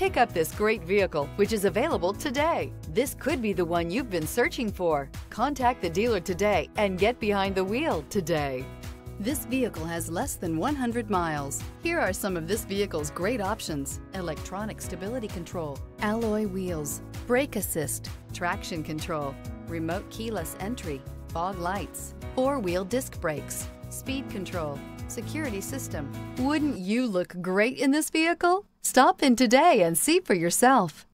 Pick up this great vehicle, which is available today. This could be the one you've been searching for. Contact the dealer today and get behind the wheel today. This vehicle has less than 100 miles. Here are some of this vehicle's great options: electronic stability control, alloy wheels, brake assist, traction control, remote keyless entry, fog lights, four-wheel disc brakes, speed control, security system. Wouldn't you look great in this vehicle? Stop in today and see for yourself.